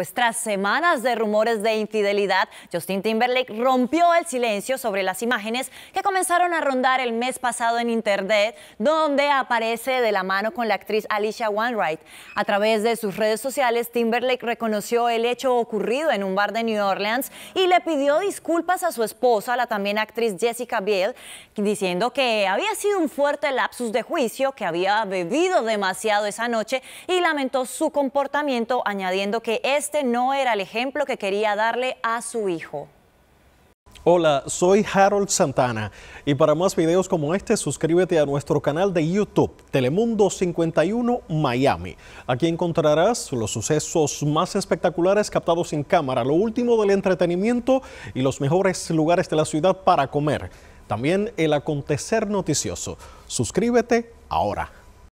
Pues tras semanas de rumores de infidelidad, Justin Timberlake rompió el silencio sobre las imágenes que comenzaron a rondar el mes pasado en internet, donde aparece de la mano con la actriz Alisha Wainwright. A través de sus redes sociales, Timberlake reconoció el hecho ocurrido en un bar de New Orleans y le pidió disculpas a su esposa, la también actriz Jessica Biel, diciendo que había sido un fuerte lapsus de juicio, que había bebido demasiado esa noche y lamentó su comportamiento, añadiendo que este no era el ejemplo que quería darle a su hijo. Hola, soy Harold Santana y para más videos como este suscríbete a nuestro canal de YouTube Telemundo 51 Miami. Aquí encontrarás los sucesos más espectaculares captados en cámara, lo último del entretenimiento y los mejores lugares de la ciudad para comer. También el acontecer noticioso. Suscríbete ahora.